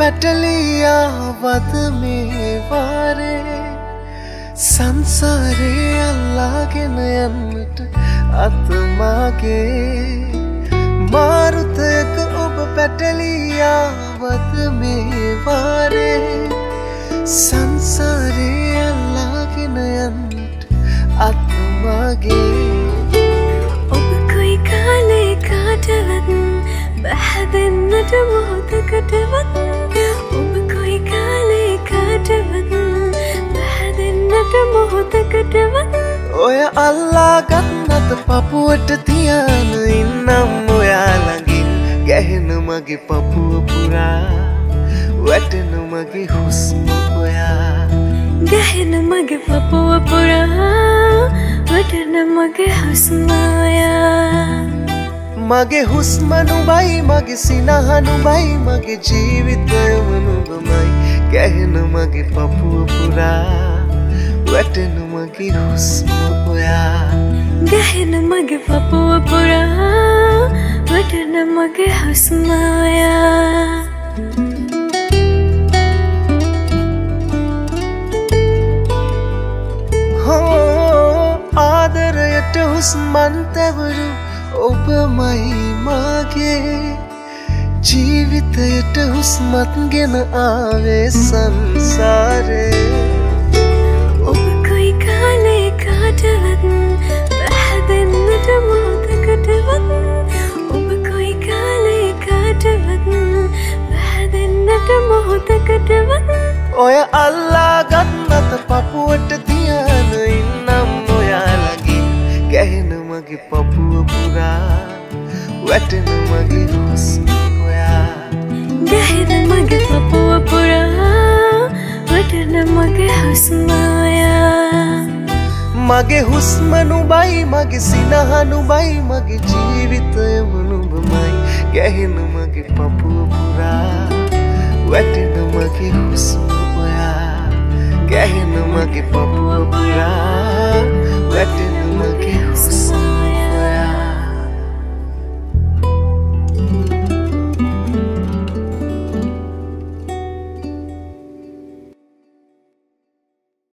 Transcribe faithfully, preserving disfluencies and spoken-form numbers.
पटलिया वद में वारे संसारे अल्लागिन अन्नट आत्मागे मारुत एक उप पटलिया वद में वारे संसारे अल्लागिन अन्नट आत्मागे उप कोई काले काटवन बहदन नट मोत कटवन ओया अल्लाह गन्नत पपुट तियान इन्नम ओया लगिन गहन मगे पपुआ पुरा वटन मगे हुस्म ओया गहन मगे पपुआ पुरा वटन मगे हुस्म ओया मगे हुस्म नुबाई मगे सिनाह नुबाई मगे जीवित नुबाई गहन मगे पपुआ पुरा वतन मगे हुस्म ओया गहन मगे पपुआ पुरा वतन मगे हुस्म ओया हो आदरयट हुस्मंतवरु ओब मई मागे जीवितयट हुस्मतगेन आवे संसारे ओया अल्लाह गन्नत पपुट तियान इन्नम ओया लगिन गहन मगे पपुआ पुरा वतन मगे हुस्म ओया गहन मगे पपुआ पुरा वतन मगे हुस्म ओया मगे हुस्म नुबाई मगे सिनाह नुबाई मगे जीवित नुबाई गहन मगे पपुआ पुरा वतन मगे हुस्म ओया गहन मगे पपुआ पुरा।